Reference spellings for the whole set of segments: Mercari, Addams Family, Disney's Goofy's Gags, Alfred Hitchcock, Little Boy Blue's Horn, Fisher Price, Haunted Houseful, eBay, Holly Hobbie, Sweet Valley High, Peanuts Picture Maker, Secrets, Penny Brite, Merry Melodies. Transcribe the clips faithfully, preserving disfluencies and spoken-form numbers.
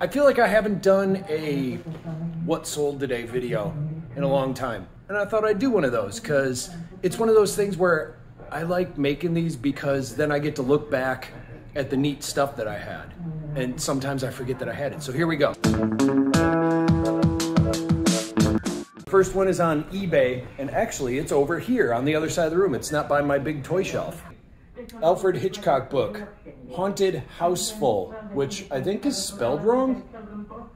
I feel like I haven't done a what sold today video in a long time. And I thought I'd do one of those because it's one of those things where I like making these because then I get to look back at the neat stuff that I had. And sometimes I forget that I had it. So here we go. First one is on eBay, and actually it's over here on the other side of the room. It's not by my big toy shelf. Alfred Hitchcock book, Haunted Houseful, which I think is spelled wrong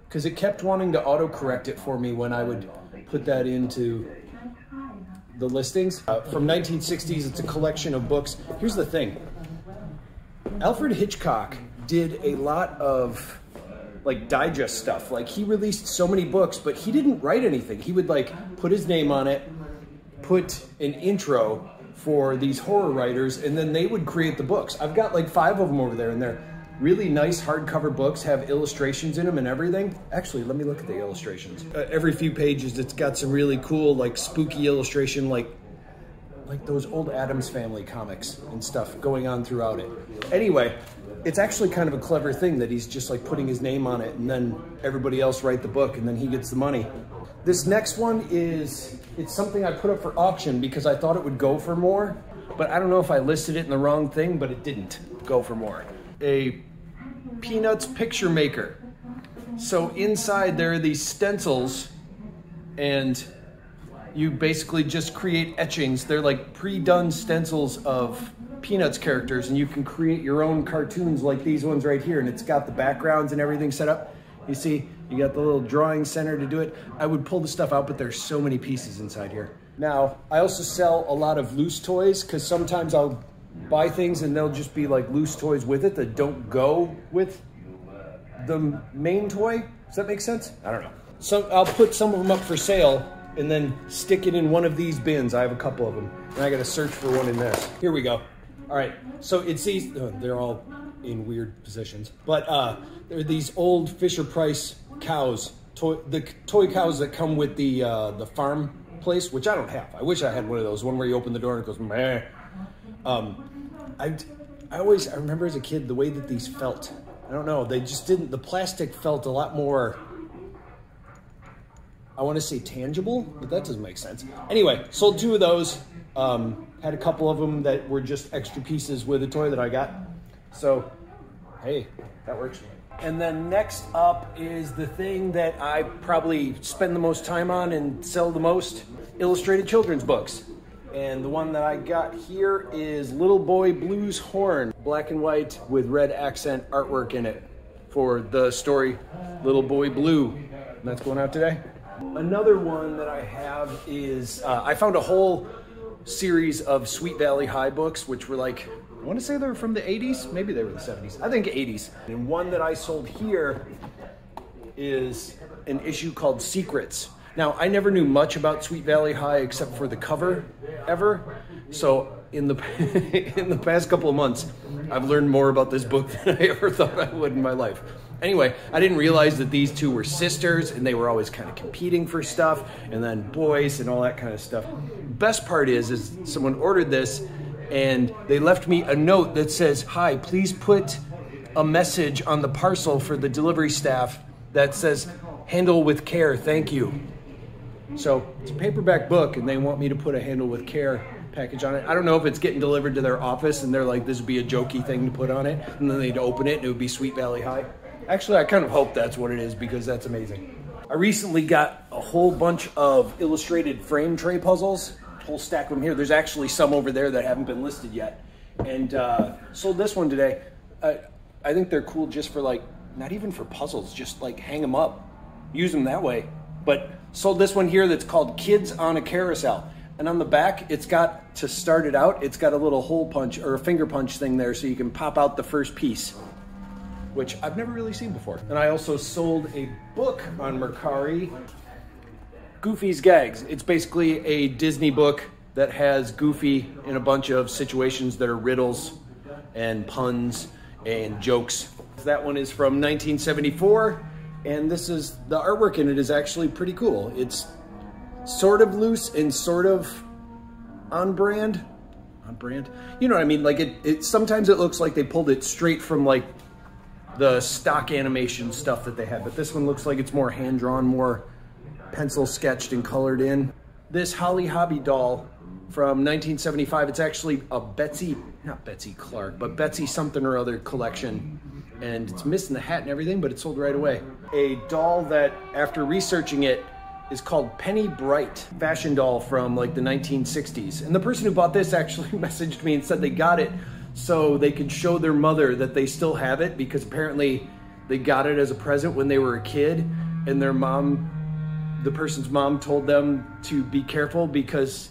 because it kept wanting to autocorrect it for me when I would put that into the listings. Uh, from nineteen sixties, it's a collection of books. Here's the thing. Alfred Hitchcock did a lot of like digest stuff. Like he released so many books, but he didn't write anything. He would like put his name on it, put an intro for these horror writers, and then they would create the books. I've got like five of them over there, and they're really nice hardcover books, have illustrations in them and everything. Actually, let me look at the illustrations. Uh, every few pages, it's got some really cool, like spooky illustration, like like those old Addams Family comics and stuff going on throughout it. Anyway, it's actually kind of a clever thing that he's just like putting his name on it and then everybody else write the book and then he gets the money. This next one is, it's something I put up for auction because I thought it would go for more, but I don't know if I listed it in the wrong thing, but it didn't go for more. A Peanuts Picture Maker. So inside there are these stencils and you basically just create etchings. They're like pre-done stencils of Peanuts characters, and you can create your own cartoons like these ones right here, and it's got the backgrounds and everything set up. You see, you got the little drawing center to do it. I would pull the stuff out, but there's so many pieces inside here. Now, I also sell a lot of loose toys because sometimes I'll buy things and they'll just be like loose toys with it that don't go with the main toy. Does that make sense? I don't know. So I'll put some of them up for sale and then stick it in one of these bins. I have a couple of them, and I gotta search for one in this. Here we go. All right, so it's these, oh, they're all in weird positions, but uh, they're these old Fisher Price cows, toy, the toy cows that come with the uh, the farm place, which I don't have. I wish I had one of those, one where you open the door and it goes, meh. Um, I, I always, I remember as a kid, the way that these felt. I don't know, they just didn't, the plastic felt a lot more, I want to say tangible, but that doesn't make sense. Anyway, sold two of those. Um, had a couple of them that were just extra pieces with a toy that I got. So, hey, that works. And then next up is the thing that I probably spend the most time on and sell the most, illustrated children's books. And the one that I got here is Little Boy Blue's Horn, black and white with red accent artwork in it for the story Little Boy Blue. And that's going out today. Another one that I have is, uh, I found a whole series of Sweet Valley High books, which were like, I want to say they were from the eighties, maybe they were the seventies, I think eighties. And one that I sold here is an issue called Secrets. Now, I never knew much about Sweet Valley High except for the cover ever. So in the, in the past couple of months, I've learned more about this book than I ever thought I would in my life. Anyway, I didn't realize that these two were sisters and they were always kind of competing for stuff and then boys and all that kind of stuff. Best part is, is someone ordered this and they left me a note that says, hi, please put a message on the parcel for the delivery staff that says, handle with care, thank you. So it's a paperback book and they want me to put a handle with care package on it. I don't know if it's getting delivered to their office and they're like, this would be a jokey thing to put on it. And then they'd open it and it would be Sweet Valley High. Actually, I kind of hope that's what it is because that's amazing. I recently got a whole bunch of illustrated frame tray puzzles, a whole stack of them here. There's actually some over there that haven't been listed yet. And uh, sold this one today. I, I think they're cool just for like, not even for puzzles, just like hang them up, use them that way. But sold this one here that's called Kids on a Carousel. And on the back, it's got, to start it out, it's got a little hole punch or a finger punch thing there so you can pop out the first piece, which I've never really seen before. And I also sold a book on Mercari, Goofy's Gags. It's basically a Disney book that has Goofy in a bunch of situations that are riddles and puns and jokes. That one is from nineteen seventy-four, and this is, the artwork in it is actually pretty cool. It's sort of loose and sort of on brand, on brand. You know what I mean? Like it, it sometimes it looks like they pulled it straight from like the stock animation stuff that they had, but this one looks like it's more hand-drawn, more pencil sketched and colored in. This Holly Hobbie doll from nineteen seventy-five, it's actually a Betsy, not Betsy Clark, but Betsy something or other collection. And it's missing the hat and everything, but it sold right away. A doll that, after researching it, is called Penny Brite. Fashion doll from like the nineteen sixties. And the person who bought this actually messaged me and said they got it so they could show their mother that they still have it, because apparently they got it as a present when they were a kid, and their mom, the person's mom, told them to be careful because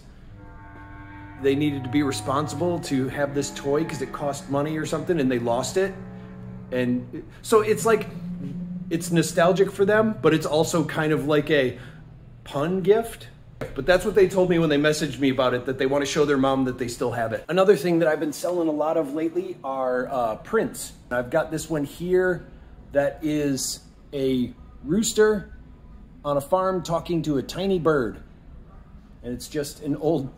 they needed to be responsible to have this toy because it cost money or something, and they lost it. And so it's like, it's nostalgic for them, but it's also kind of like a pun gift. But that's what they told me when they messaged me about it, that they want to show their mom that they still have it. Another thing that I've been selling a lot of lately are uh, prints. I've got this one here that is a rooster on a farm talking to a tiny bird. And it's just an old,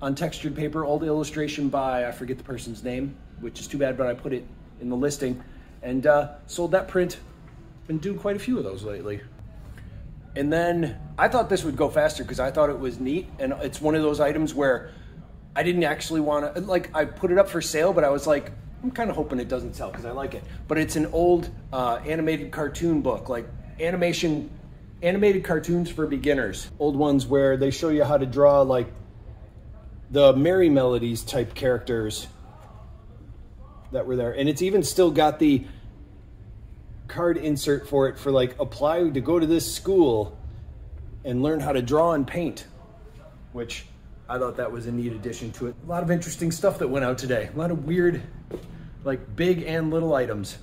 on textured paper, old illustration by, I forget the person's name, which is too bad, but I put it in the listing. And uh, sold that print. Been doing quite a few of those lately. And then I thought this would go faster because I thought it was neat. And it's one of those items where I didn't actually want to, like, I put it up for sale, but I was like, I'm kind of hoping it doesn't sell because I like it. But it's an old uh, animated cartoon book, like animation, animated cartoons for beginners. Old ones where they show you how to draw like the Merry Melodies type characters that were there. And it's even still got the card insert for it for like, apply to go to this school and learn how to draw and paint, which I thought that was a neat addition to it. A lot of interesting stuff that went out today. A lot of weird, like big and little items.